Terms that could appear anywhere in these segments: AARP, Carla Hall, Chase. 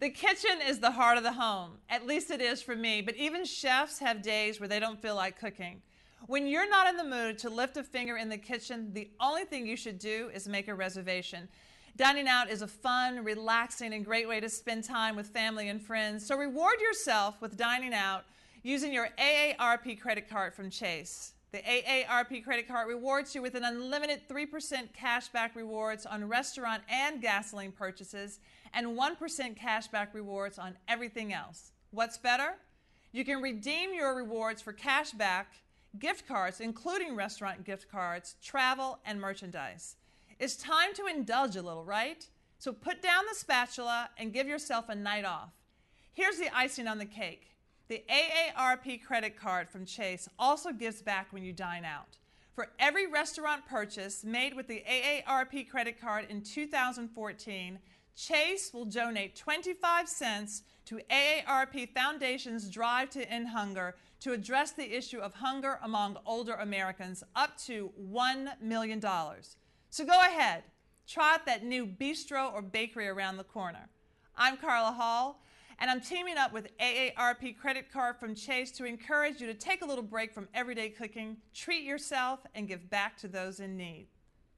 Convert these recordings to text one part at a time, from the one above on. The kitchen is the heart of the home. At least it is for me, but even chefs have days where they don't feel like cooking. When you're not in the mood to lift a finger in the kitchen, the only thing you should do is make a reservation. Dining out is a fun, relaxing, and great way to spend time with family and friends, so reward yourself with dining out using your AARP credit card from Chase. The AARP credit card rewards you with an unlimited 3% cashback rewards on restaurant and gasoline purchases and 1% cashback rewards on everything else. What's better? You can redeem your rewards for cashback gift cards, including restaurant gift cards, travel, and merchandise. It's time to indulge a little, right? So put down the spatula and give yourself a night off. Here's the icing on the cake. The AARP credit card from Chase also gives back when you dine out. For every restaurant purchase made with the AARP credit card in 2014, Chase will donate 25 cents to AARP Foundation's Drive to End Hunger to address the issue of hunger among older Americans, up to $1 million. So go ahead, try out that new bistro or bakery around the corner. I'm Carla Hall, and I'm teaming up with AARP Credit Card from Chase to encourage you to take a little break from everyday cooking, treat yourself, and give back to those in need.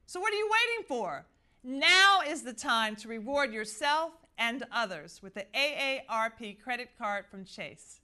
So what are you waiting for? Now is the time to reward yourself and others with the AARP Credit Card from Chase.